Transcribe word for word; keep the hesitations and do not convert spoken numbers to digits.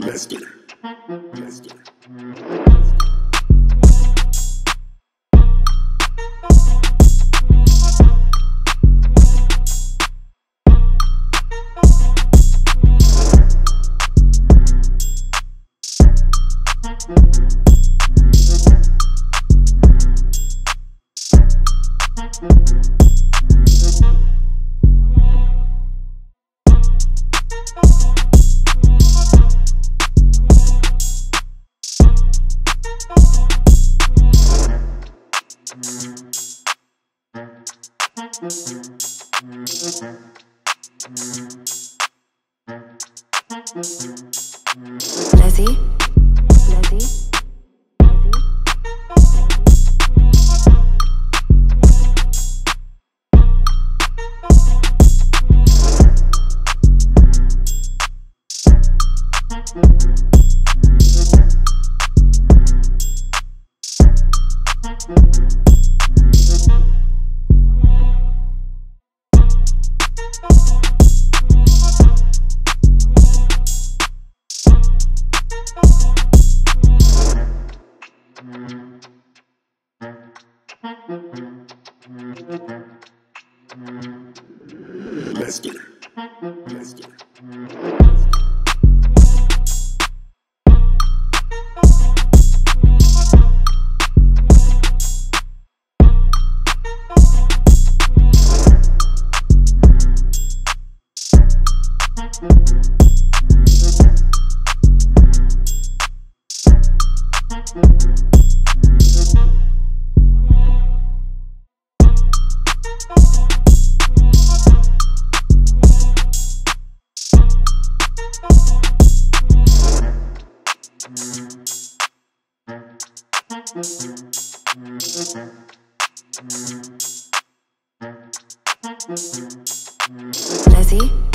Lezter, Lezter. Lezzy, Lezzy. Lezter, Lezter. Lezzy?